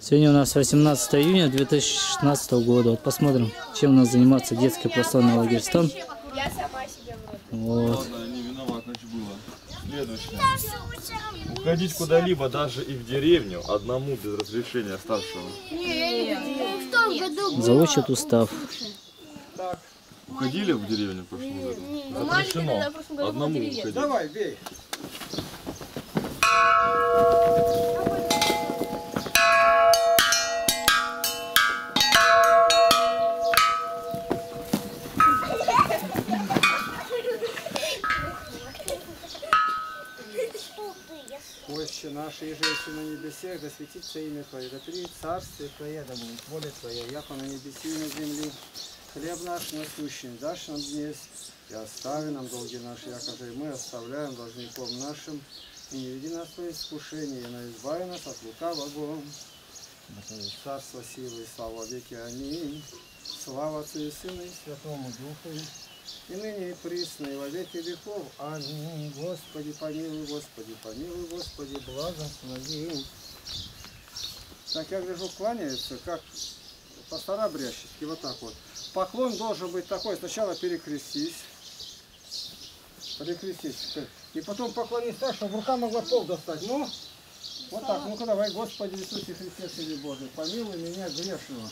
Сегодня у нас 18 июня 2016 года. Вот посмотрим, чем у нас заниматься детский просторный лагерь «Стан». Вот. Уходить куда-либо, даже и в деревню, одному без разрешения старшего. Заучат устав. Уходили в деревню в прошлом году? Разрешено. Одному уходить. Давай, бей. Нашей жертвы на небесех, да светится имя Твое, да придет царствие Твое, да будет воля Твоя, яко на небеси и на земли. Хлеб наш насущный дашь нам днесь, и остави нам долги наши, якоже и мы оставляем должником нашим, и не веди нас в Твои искушения, но избави нас от лукавого. Царство, силы и слава веки. Аминь. Слава Отцу и Сыну и Святому Духу. И ныне и присно, и во веки веков. Аминь. Господи, помилуй, Господи, помилуй, Господи, благослови. Так, я гляжу, кланяется, как пастора брящики, вот так вот. Поклон должен быть такой: сначала перекрестись, и потом поклонись так, чтобы рука могла пол достать. Ну, вот так, ну-ка давай. Господи Иисусе Христе, Сыне Божий, помилуй меня грешного.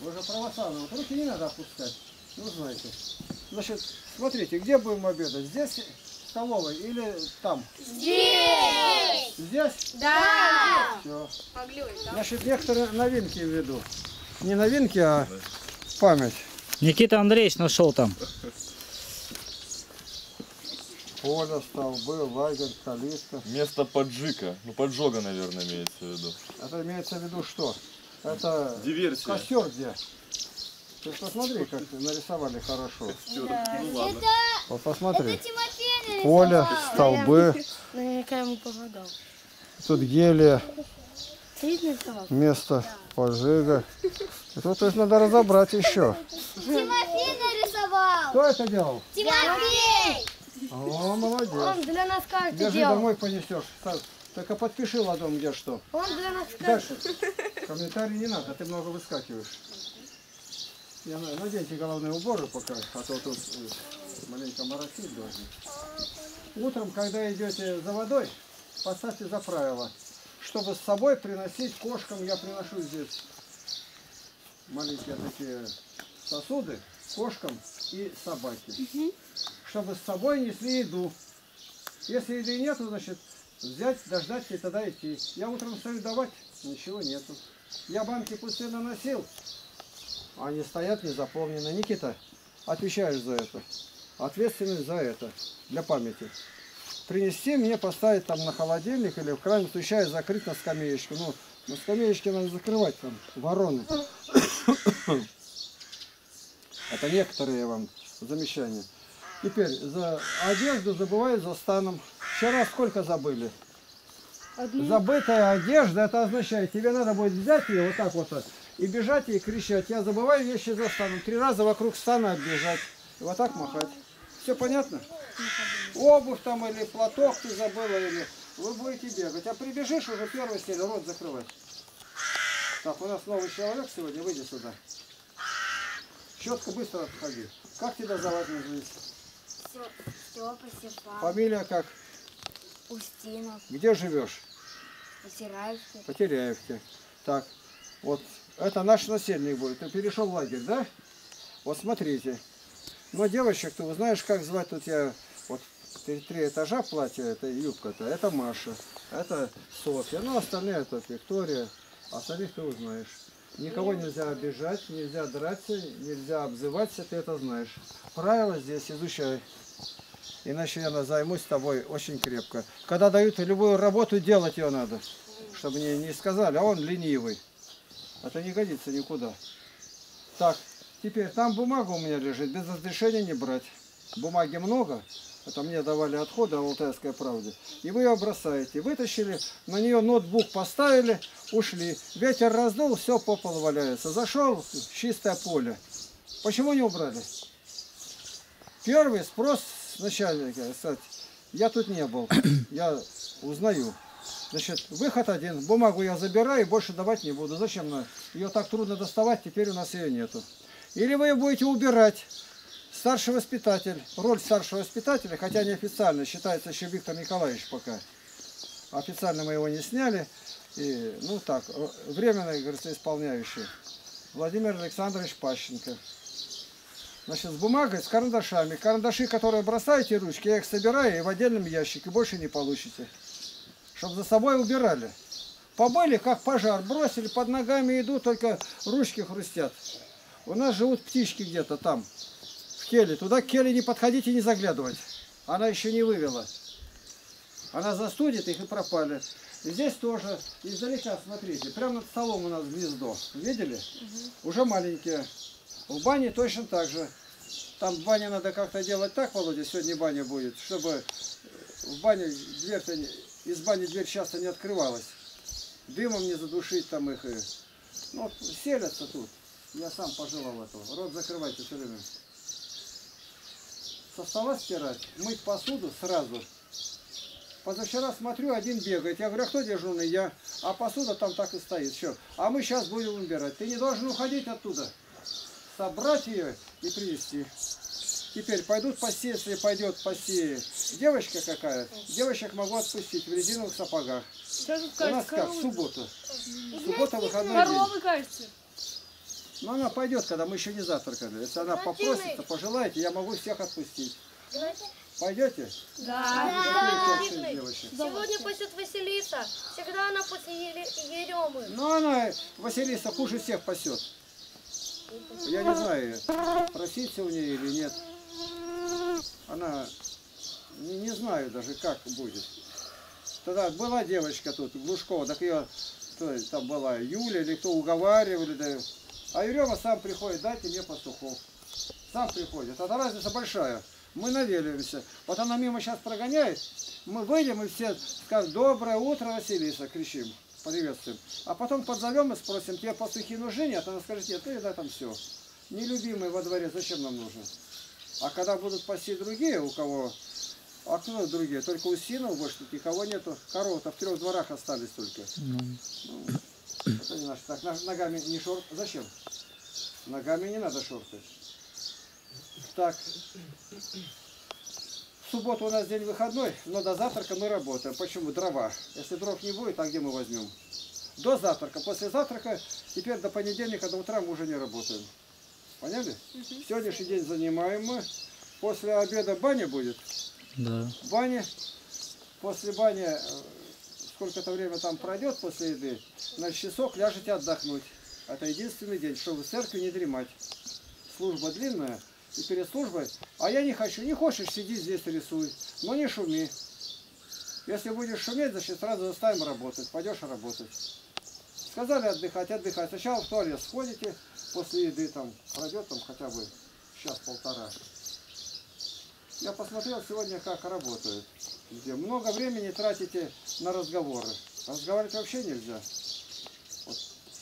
Вы же православного, вот руки не надо опускать, ну знаете. Значит, смотрите, где будем обедать? Здесь в столовой или там? Здесь! Здесь? Да! Все. Значит, некоторые новинки введу. Не новинки, а память. Никита Андреевич нашел там. Поле, столбы, лагерь, калитка. Место поджига. Ну, поджога, наверное, имеется в виду. Это имеется в виду что? Это диверсия. Костер где? Ты посмотри, как нарисовали хорошо. Да. Ну, ладно. Это, вот посмотри. Это Тимофей нарисовал. Поле, столбы. Наверняка ему помогал. Тут гелия. Место пожига. Это то есть надо разобрать еще. Тимофей нарисовал. Кто это делал? Тимофей. О, молодец. Он для нас карты делал. Держи, домой понесешь. Только подпиши ладом, где что. Он для нас карты. Дальше. Комментарий не надо, ты много выскакиваешь. Наденьте головные уборы пока, а то тут маленько моросить должен. Утром, когда идете за водой, поставьте за правило, чтобы с собой приносить кошкам. Я приношу здесь маленькие такие сосуды кошкам и собаке, чтобы с собой несли еду. Если еды нету, значит, взять, дождать и тогда идти. Я утром стою давать, ничего нету. Я банки пустые наносил. Они стоят не заполнены. Никита, отвечаешь за это. Ответственность за это. Для памяти. Принести мне, поставить там на холодильник или в крайнем случае закрыть на скамеечку. Ну, на скамеечке надо закрывать там вороны. Это некоторые вам замечания. Теперь за одежду забывают за станом. Вчера сколько забыли? Одну. Забытая одежда, это означает, тебе надо будет взять ее вот так вот. И бежать, и кричать. Я забываю вещи за станом. 3 раза вокруг стана оббежать. И вот так махать. Все понятно? Обувь там или платок ты забыла, или... Вы будете бегать. А прибежишь уже первый стиль, рот закрывать. Так, у нас новый человек сегодня. Выйди сюда. Четко, быстро отходи. Как тебя зовут на жизнь? Фамилия как? Устинов. Где живешь? Потеряевке. Потеряевке. Так, вот... Это наш насельник будет. Ты перешел в лагерь, да? Вот смотрите. Но девочек, ты узнаешь, как звать. Тут я... Вот 3 этажа платья, это юбка-то. Это Маша, это Софья. Ну, остальные это Виктория. Остальных ты узнаешь. Никого нельзя обижать, нельзя драться, нельзя обзываться. Ты это знаешь. Правила здесь изучай. Иначе я займусь тобой очень крепко. Когда дают любую работу, делать ее надо. Чтобы мне не сказали, а он ленивый. Это не годится никуда. Так, теперь там бумага у меня лежит, без разрешения не брать. Бумаги много, это мне давали отходы о «Алтайской правде». И вы ее бросаете. Вытащили, на нее ноутбук поставили, ушли. Ветер раздул, все по полу валяется. Зашел в чистое поле. Почему не убрали? Первый спрос с начальника. Кстати, я тут не был, я узнаю. Значит, выход один. Бумагу я забираю, больше давать не буду. Зачем нам? Ее так трудно доставать, теперь у нас ее нету. Или вы ее будете убирать. Старший воспитатель. Роль старшего воспитателя, хотя неофициально, считается еще Виктор Николаевич пока. Официально мы его не сняли. И, ну так, временно, говорится, исполняющий. Владимир Александрович Пащенко. Значит, с бумагой, с карандашами. Карандаши, которые бросаете, ручки, я их собираю и в отдельном ящике, больше не получите. Чтобы за собой убирали. Побыли, как пожар, бросили, под ногами идут, только ручки хрустят. У нас живут птички где-то там, в келе. Туда к келе не подходить и не заглядывать. Она еще не вывела. Она застудит их и пропали. И здесь тоже, издалека, смотрите, прямо над столом у нас гнездо. Видели? Угу. Уже маленькие. В бане точно так же. Там в бане надо как-то делать так, Володя, сегодня баня будет, чтобы в бане из бани дверь часто не открывалась. Дымом не задушить там их. Ну, селятся тут. Я сам пожелал этого. Рот закрывайте все время. Со стола стирать, мыть посуду сразу. Позавчера смотрю, один бегает. Я говорю, а кто дежурный? Я. А посуда там так и стоит. Все. А мы сейчас будем убирать. Ты не должен уходить оттуда. Собрать ее и привезти. Теперь пойдут посеяться, и пойдет посеять. Девочка какая? Девочек могу отпустить в резиновых сапогах. Даже, кажется, у нас как? В субботу. Суббота, выходной день. Но она пойдет, когда мы еще не завтракали. Если она попросится, пожелаете, я могу всех отпустить. Пойдете? Да. Сегодня пасет Василиса. Всегда она после Еремы. Ну, она, Василиса, хуже всех пасет. Я не знаю, проситься у нее или нет. Она, не знаю даже, как будет. Тогда была девочка тут, Глушкова, так ее, кто там была, Юля или кто, уговаривали. Да. А Юрьева сам приходит, дайте мне пастухов. Сам приходит. Это разница большая. Мы навеливаемся. Вот она мимо сейчас прогоняет, мы выйдем и все скажут, доброе утро, Василиса, кричим. Приветствуем. А потом подзовем и спросим, тебе пастухи нужны? Нет, она скажет, нет, ну и да, там все. Нелюбимые во дворе, зачем нам нужны? А когда будут пасти другие, у кого окно другие, только у Устинова больше никого нету. Коров-то в 3 дворах остались только. Ну, это не наш. Так, ногами не шорт. Зачем? Ногами не надо шортать. Так. В субботу у нас день выходной, но до завтрака мы работаем. Почему? Дрова. Если дров не будет, а где мы возьмем? До завтрака. После завтрака, теперь до понедельника, до утра мы уже не работаем. Поняли? Сегодняшний день занимаем мы. После обеда баня будет? Да. Баня. После бани, сколько-то время там пройдет после еды, на часок ляжете отдохнуть. Это единственный день, чтобы в церкви не дремать. Служба длинная. И перед службой, а я не хочу, не хочешь, сиди здесь рисуй, но не шуми. Если будешь шуметь, значит сразу заставим работать, пойдешь работать. Сказали отдыхать, отдыхать. Сначала в туалет сходите, после еды там пройдет там хотя бы час-полтора. Я посмотрел сегодня, как работают. Где много времени тратите на разговоры. Разговаривать вообще нельзя. Вот.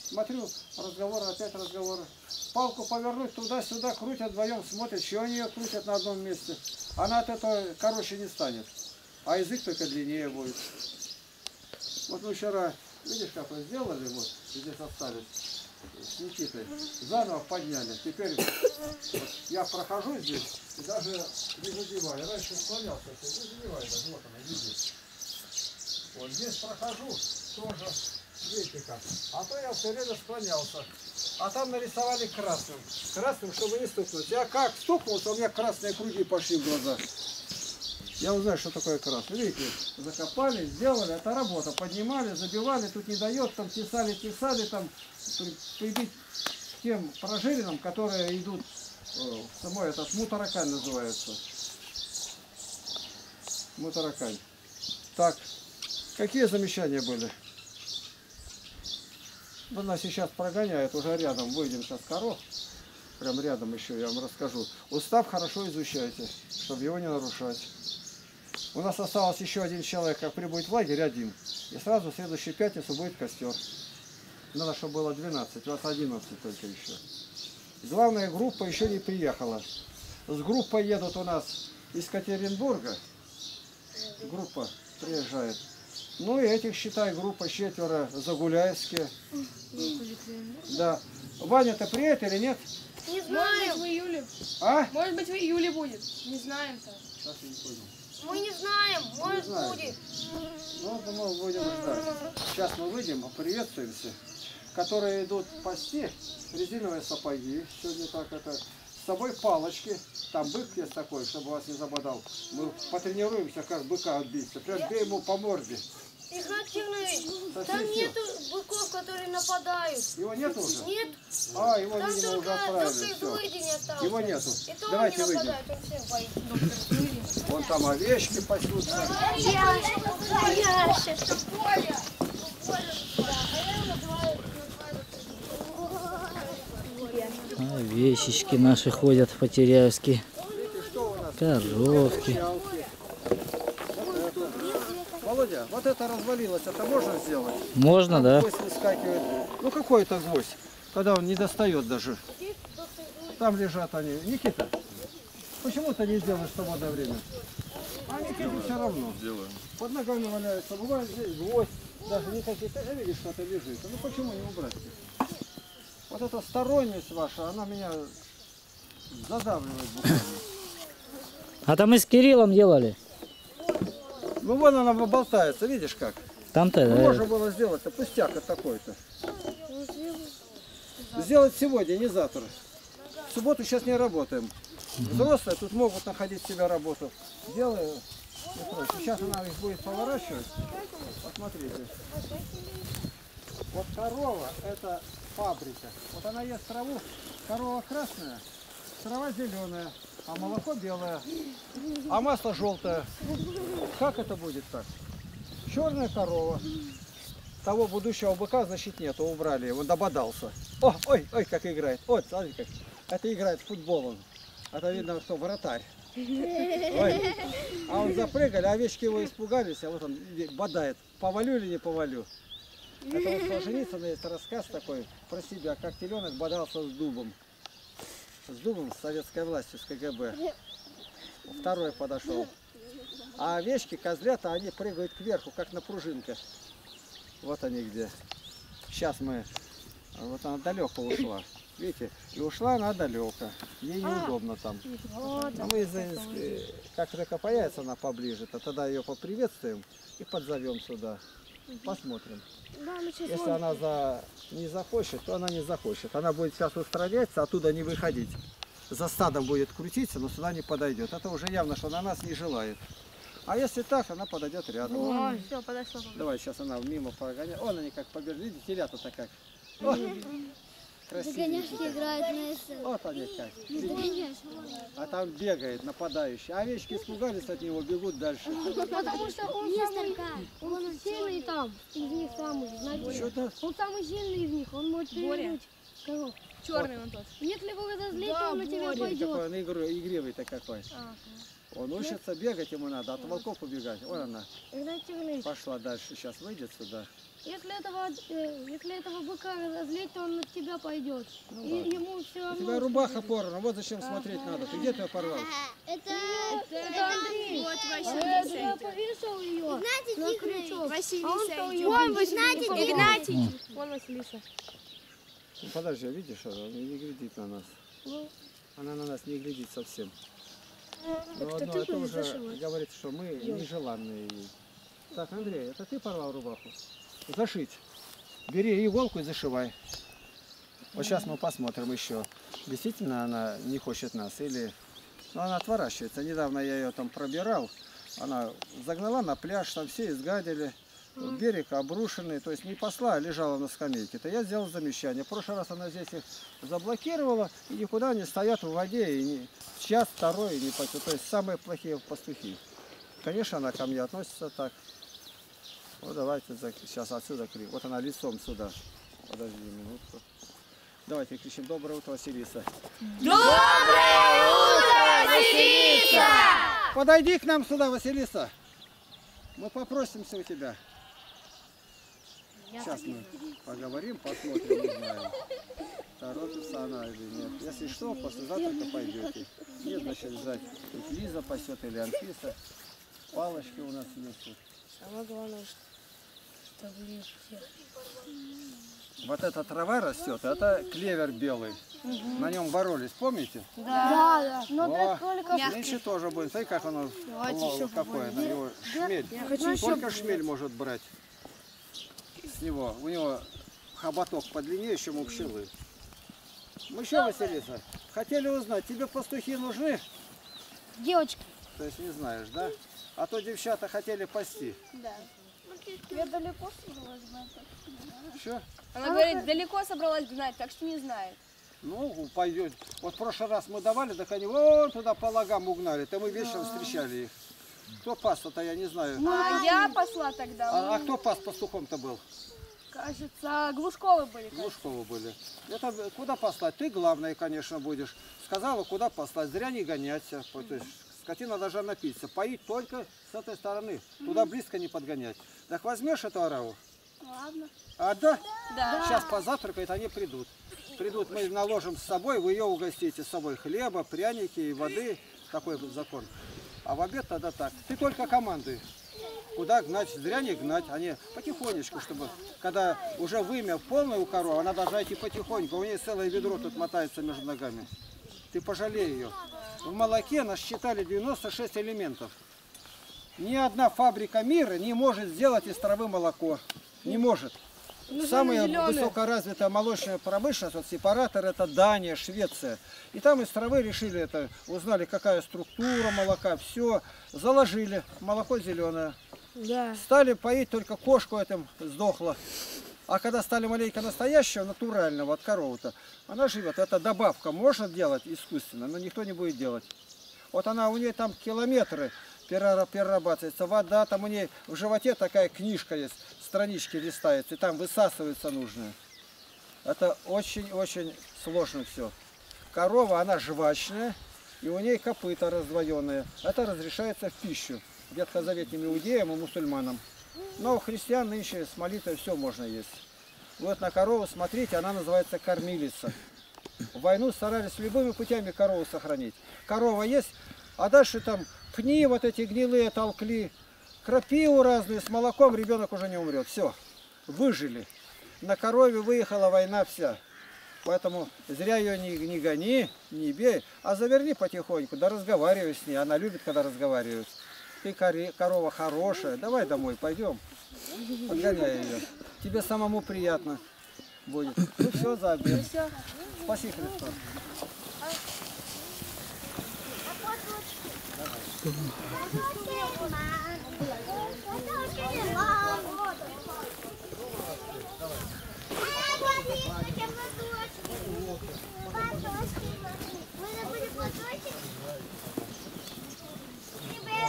Смотрю, разговоры, опять разговоры. Палку повернуть туда-сюда, крутят вдвоем, смотрят, что они ее крутят на одном месте. Она от этого короче не станет, а язык только длиннее будет. Вот мы вчера, видишь, как мы сделали, вот здесь оставили с Никитой, заново подняли. Теперь вот, я прохожу здесь и даже не задеваю. Раньше склонялся, не задеваю, даже вот она, видите. Вот здесь прохожу тоже. Видите как? А то я все время склонялся. А там нарисовали красным. Красным, чтобы не стукнуть. Я как стукнулся, у меня красные круги пошли в глаза. Я узнаю, что такое красный. Видите, закопали, сделали, это работа. Поднимали, забивали, тут не дает, там тесали, там прибить к тем прожилинам, которые идут, самой этот мутаракань называется. Мутаракань. Так, какие замечания были? Ну, нас сейчас прогоняет, уже рядом, выйдем сейчас коров, прям рядом еще, я вам расскажу. Устав хорошо изучайте, чтобы его не нарушать. У нас осталось еще один человек, как прибудет в лагерь, один. И сразу в следующую пятницу будет костер. Надо, чтобы было 12, у вас 11 только еще. Главная группа еще не приехала. С группой едут у нас из Екатеринбурга, группа приезжает. Ну и этих, считай, группа четверо, Загуляевские. Да. Ваня-то приедет или нет? Не знаю. Может быть, в июле. А? Может быть, в июле будет. Не знаем-то. Сейчас я не понял. Мы не знаем. Может, будет. Ну, думаю, будем ждать. Сейчас мы выйдем, поприветствуемся. Которые идут пасти, резиновые сапоги, сегодня так это, с собой палочки, там бык есть такой, чтобы вас не забодал. Мы потренируемся, как быка отбиться, прям бей ему по морде. Игнатий, там нету быков, которые нападают. Его нету уже? Нет. А, его, там видимо, уже отправили. Все. Его нету. Давайте выйдем. Вон там овечки пасутся. Овечечки наши ходят в Потеряевске. Коровки. Володя, вот это развалилось, это можно сделать? Можно, да. Гвоздь выскакивает. Ну какой это гвоздь, когда он не достает даже. Там лежат они. Никита, почему ты не сделаешь в свободное время? А Никите все равно. Под ногами валяется, бывает здесь гвоздь. Даже никакие, ты же видишь, что-то лежит. Ну почему не убрать? Вот эта сторонность ваша, она меня задавливает буквально. А там мы с Кириллом делали. Ну вон она болтается, видишь как? Там-то, да. Можно было сделать-то, пустяк такой-то. Сделать сегодня, не завтра. В субботу сейчас не работаем. Взрослые тут могут находить себе работу. Делаю. Сейчас она их будет поворачивать. Посмотрите. Вот корова, это фабрика. Вот она ест траву. Корова красная, трава зеленая, а молоко белое, а масло желтое. Как это будет так? Черная корова. Того будущего быка, значит, нету, убрали его, дободался. О, ой, ой, как играет. Вот, смотри, как. Это играет в футбол он. Это видно, что вратарь. Ой. А он запрыгали, овечки его испугались, а вот он бодает. Повалю или не повалю? Это вот Солженицына есть рассказ такой про себя, как теленок бодался с дубом. С дубом, с советской властью, с КГБ. Второй подошел. А овечки, козлята, они прыгают кверху, как на пружинке. Вот они где. Сейчас мы... Вот она далеко ушла. Видите? И ушла она далеко. Ей неудобно там. А мы, как только появится она поближе, то тогда ее поприветствуем и подзовем сюда. Посмотрим. Если она не захочет, то она не захочет. Она будет сейчас устраняться, оттуда не выходить. За стадом будет крутиться, но сюда не подойдет. Это уже явно, что она нас не желает. А если так, она подойдет рядом. О, все, подошла. Давай, сейчас она мимо прогоняет. Вон они как побежали, телята-то как. Красивенькие. Вот они как. А там бегает нападающий. Овечки испугались от него, бегут дальше. Потому что он сильный там. Из них самый. Он самый сильный из них. Он может перевернуть. Черный он тот. Если вы разозлите, он на тебя пойдет. Он игривый-то какой. Он учится бегать, ему надо от волков убегать. Вон она. Пошла дальше, сейчас выйдет сюда. Если этого быка разозлить, то он на тебя пойдет. Ну, и ему все равно... У тебя рубаха порвана, вот зачем смотреть надо. Ты где ты ее порвал? Это Андрей. Вот Василиса. Я повесил ее на крючок. Игнатий. Вон Василиса. Ну, подожди, видишь, она не глядит на нас. Она на нас не глядит совсем. Но одно это уже говорит, что мы нежеланные. Так, Андрей, это ты порвал рубаху? Зашить. Бери иголку и зашивай. Вот сейчас мы посмотрим еще. Действительно она не хочет нас или... Ну, она отворачивается. Недавно я ее там пробирал. Она загнала на пляж, там все изгадили. Берег обрушенный. То есть не посла, а лежала на скамейке. То я сделал замечание. В прошлый раз она здесь их заблокировала. И никуда они стоят в воде. И не... Час, второй, и не пойдет. То есть самые плохие пастухи. Конечно, она ко мне относится так. Вот давайте сейчас отсюда кричим. Вот она лицом сюда. Подожди минутку. Давайте кричим. Доброе утро, Василиса. Доброе утро, Василиса! Подойди к нам сюда, Василиса. Мы попросимся у тебя. Сейчас мы поговорим, посмотрим, узнаем. Торопится она или нет. Если что, послезавтра пойдете. Нет, значит, ждать. Лиза пасет или Анфиса. Палочки у нас есть. Самое главное, что в лесе. Вот эта трава растет, а это клевер белый. Угу. На нем боролись, помните? Да. Но да, только меньше тоже будет. Смотри, как оно какое. На него шмель. Я хочу сколько шмель может брать с него? У него хоботок подлиннее, чем у пчелы. Мы еще, Василиса, хотели узнать, тебе пастухи нужны? Девочки. То есть не знаешь, да? А то девчата хотели пасти. Да. Я далеко собралась гнать. Что? Она говорит, далеко собралась гнать, так что не знает. Ну, пойдет. Вот в прошлый раз мы давали, так они вон туда по лагам угнали. То мы вечером встречали их. Кто пас-то, я не знаю. А я пасла тогда. А кто пас пастухом-то был? Кажется, Глушковы были. Глушковы были. Это куда послать? Ты главное, конечно, будешь. Сказала, куда послать. Зря не гоняться. Скотина должна напиться. Поить только с этой стороны. Туда близко не подгонять. Так возьмешь эту ораву? Ладно. А да? Да. Сейчас позавтракают, они придут. Придут, мы наложим с собой, вы ее угостите с собой хлеба, пряники и воды. Такой вот закон. А в обед тогда так. Ты только командуй. Куда гнать? Зря не гнать. Они потихонечку, чтобы, когда уже вымя полное у коровы, она должна идти потихоньку. У нее целое ведро тут мотается между ногами. Ты пожалей ее. В молоке нас считали 96 элементов. Ни одна фабрика мира не может сделать из травы молоко. Не может. Самая высокоразвитая молочная промышленность, вот сепаратор, это Дания, Швеция. И там из травы решили это, узнали, какая структура молока, все. Заложили, молоко зеленое. Да. Стали поить, только кошку этим сдохла. А когда стали маленько настоящего, натурального, от коровы-то, она живет. Это добавка можно делать искусственно, но никто не будет делать. Вот она, у нее там километры перерабатывается, вода, там у нее в животе такая книжка есть, странички листаются, и там высасывается нужное. Это очень-очень сложно все. Корова, она жвачная, и у нее копыта раздвоенные. Это разрешается в пищу ветхозаветным иудеям и мусульманам. Но у христиан нынче с молитвой все можно есть. Вот на корову смотрите, она называется кормилица. В войну старались любыми путями корову сохранить. Корова есть, а дальше там пни вот эти гнилые толкли, крапиву разную с молоком, ребенок уже не умрет. Все, выжили. На корове выехала война вся. Поэтому зря ее не гони, не бей, а заверни потихоньку, да разговаривай с ней. Она любит, когда разговаривают. Ты корова хорошая, давай домой, пойдем, подгоняй ее. Тебе самому приятно будет. Ну все, за обед. Спасибо, Христос.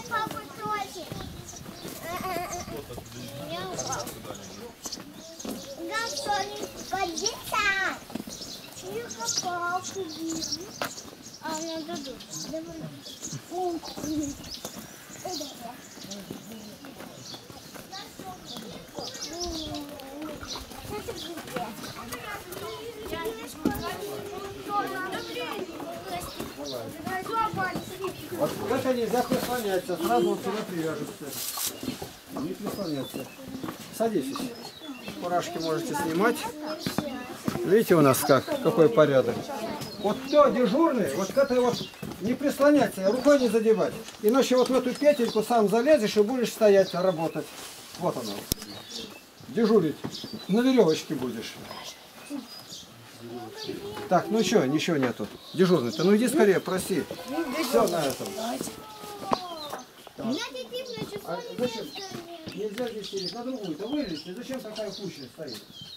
Папа против. Да что не годится? Чьи палки били? А я дадут. Давай. Вот это нельзя прислоняться, сразу он сюда привяжется. Не прислоняться. Садитесь. Фуражки можете снимать. Видите у нас как, какой порядок. Вот кто дежурный, вот к этой вот не прислоняться, рукой не задевать. Иначе вот в эту петельку сам залезешь и будешь стоять, работать. Вот она. Дежурить. На веревочке будешь. Так, ну что, ничего нету. Дежурный-то, ну иди скорее, проси. Все на этом. Зачем? Нельзя здесь сидеть, на другую-то вылезти. Зачем такая куча стоит?